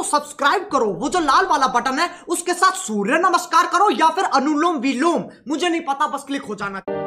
तो सब्सक्राइब करो, वो जो लाल वाला बटन है उसके साथ सूर्य नमस्कार करो या फिर अनुलोम विलोम, मुझे नहीं पता, बस क्लिक हो जाना।